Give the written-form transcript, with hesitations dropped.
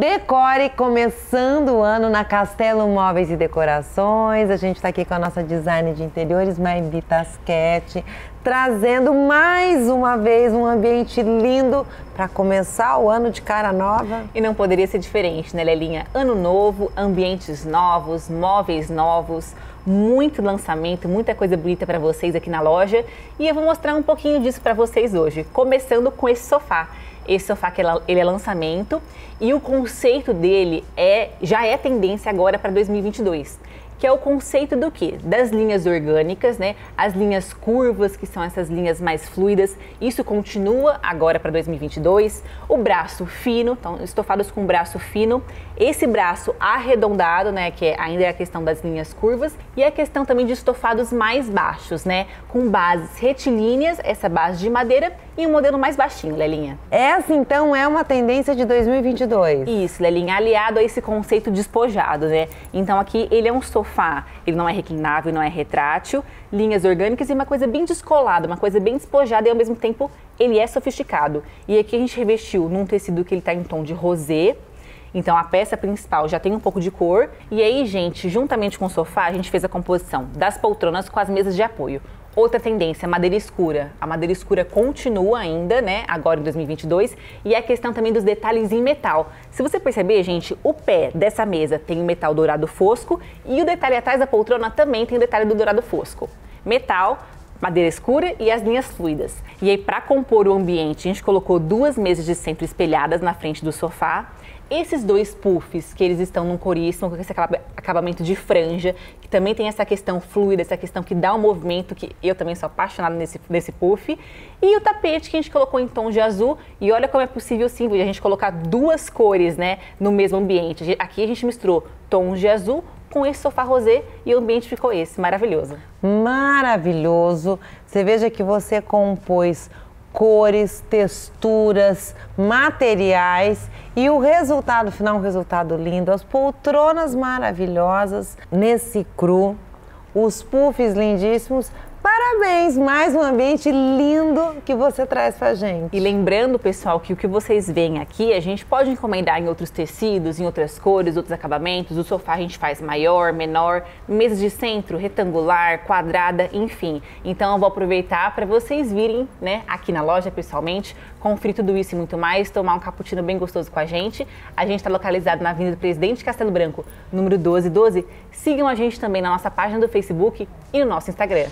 Decore, começando o ano na Castelo Móveis e Decorações. A gente está aqui com a nossa designer de interiores, Maibi Tasqueti, trazendo mais uma vez um ambiente lindo para começar o ano de cara nova. E não poderia ser diferente, né, Lelinha? Ano novo, ambientes novos, móveis novos, muito lançamento, muita coisa bonita para vocês aqui na loja. E eu vou mostrar um pouquinho disso para vocês hoje, começando com esse sofá. Esse sofá que ele é lançamento e o conceito dele já é tendência agora para 2022, que é o conceito do quê? Das linhas orgânicas, né? As linhas curvas, que são essas linhas mais fluidas, isso continua agora para 2022. O braço fino, então estofados com braço fino, esse braço arredondado, né? Que ainda é a questão das linhas curvas, e a questão também de estofados mais baixos, né? Com bases retilíneas, essa base de madeira e um modelo mais baixinho, Lelinha. Essa então é uma tendência de 2022. Isso, Lelinha, aliado a esse conceito despojado, né? Então aqui ele é um sofá, ele não é reclinável, não é retrátil, linhas orgânicas e uma coisa bem descolada, uma coisa bem despojada e ao mesmo tempo ele é sofisticado. E aqui a gente revestiu num tecido que ele está em tom de rosé, então a peça principal já tem um pouco de cor. E aí, gente, juntamente com o sofá, a gente fez a composição das poltronas com as mesas de apoio. Outra tendência, madeira escura. A madeira escura continua ainda, né, agora em 2022. E a questão também dos detalhes em metal. Se você perceber, gente, o pé dessa mesa tem um metal dourado fosco e o detalhe atrás da poltrona também tem o detalhe do dourado fosco. Metal, madeira escura e as linhas fluidas. E aí, para compor o ambiente, a gente colocou duas mesas de centro espelhadas na frente do sofá. Esses dois puffs, que eles estão num coríssimo, com esse acabamento de franja, que também tem essa questão fluida, essa questão que dá um movimento, que eu também sou apaixonada nesse puff. E o tapete que a gente colocou em tom de azul. E olha como é possível, sim, a gente colocar duas cores, né, no mesmo ambiente. Aqui a gente misturou tons de azul com esse sofá rosé e o ambiente ficou esse, maravilhoso. Maravilhoso! Você veja que você compôs cores, texturas, materiais e o resultado final, um resultado lindo. As poltronas maravilhosas nesse cru, os puffs lindíssimos. Parabéns, mais um ambiente lindo que você traz pra gente. E lembrando, pessoal, que o que vocês veem aqui, a gente pode encomendar em outros tecidos, em outras cores, outros acabamentos. O sofá a gente faz maior, menor, mesas de centro, retangular, quadrada, enfim. Então eu vou aproveitar para vocês virem, né, aqui na loja pessoalmente, conferir tudo isso e muito mais, tomar um cappuccino bem gostoso com a gente. A gente está localizado na Avenida Presidente Castelo Branco, número 1212. Sigam a gente também na nossa página do Facebook e no nosso Instagram.